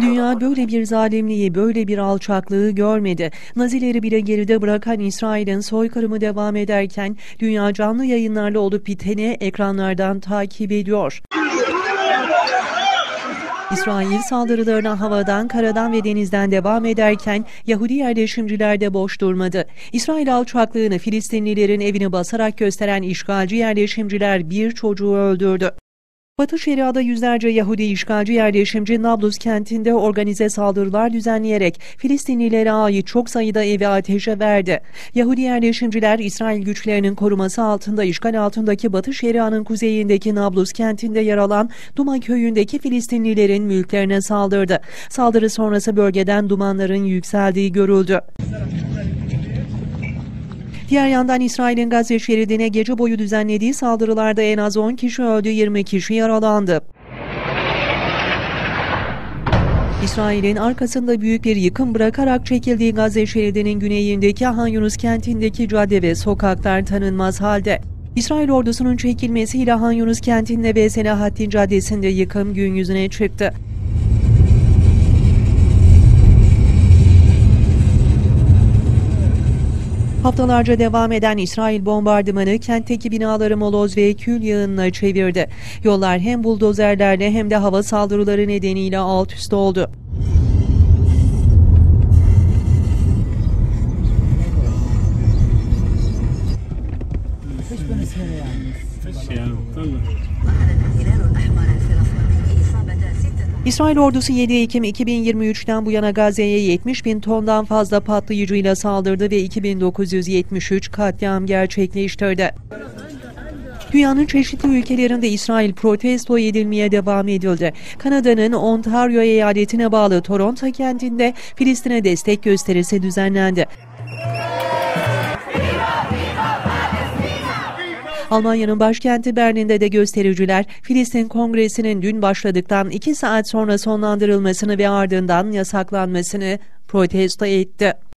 Dünya böyle bir zalimliği, böyle bir alçaklığı görmedi. Nazileri bile geride bırakan İsrail'in soykırımı devam ederken dünya canlı yayınlarla olup biteni ekranlardan takip ediyor. İsrail saldırılarına havadan, karadan ve denizden devam ederken Yahudi yerleşimciler de boş durmadı. İsrail alçaklığını Filistinlilerin evini basarak gösteren işgalci yerleşimciler bir çocuğu öldürdü. Batı Şeria'da yüzlerce Yahudi işgalci yerleşimci Nablus kentinde organize saldırılar düzenleyerek Filistinlilere ait çok sayıda evi ateşe verdi. Yahudi yerleşimciler İsrail güçlerinin koruması altında işgal altındaki Batı Şeria'nın kuzeyindeki Nablus kentinde yer alan Duman köyündeki Filistinlilerin mülklerine saldırdı. Saldırı sonrası bölgeden dumanların yükseldiği görüldü. Diğer yandan İsrail'in Gazze şeridine gece boyu düzenlediği saldırılarda en az 10 kişi öldü, 20 kişi yaralandı. İsrail'in arkasında büyük bir yıkım bırakarak çekildiği Gazze şeridinin güneyindeki Han Yunus kentindeki cadde ve sokaklar tanınmaz halde. İsrail ordusunun çekilmesiyle Han Yunus kentinde ve Senahattin caddesinde yıkım gün yüzüne çıktı. Haftalarca devam eden İsrail bombardımanı kentteki binaları moloz ve kül yığınına çevirdi. Yollar hem buldozerlerle hem de hava saldırıları nedeniyle alt üst oldu. İsrail ordusu 7 Ekim 2023'ten bu yana Gazze'ye 70.000 tondan fazla patlayıcıyla saldırdı ve 2973 katliam gerçekleştirdi. Dünyanın çeşitli ülkelerinde İsrail protesto edilmeye devam edildi. Kanada'nın Ontario eyaletine bağlı Toronto kentinde Filistin'e destek gösterisi düzenlendi. Almanya'nın başkenti Berlin'de de göstericiler Filistin Kongresi'nin dün başladıktan 2 saat sonra sonlandırılmasını ve ardından yasaklanmasını protesto etti.